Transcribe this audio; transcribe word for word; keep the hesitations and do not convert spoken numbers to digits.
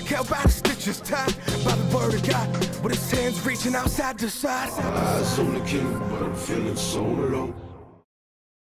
Rick held by the stitches, tied by the word of God, with his hands reaching outside the side. Eyes on the kingdom, but I'm feeling so alone.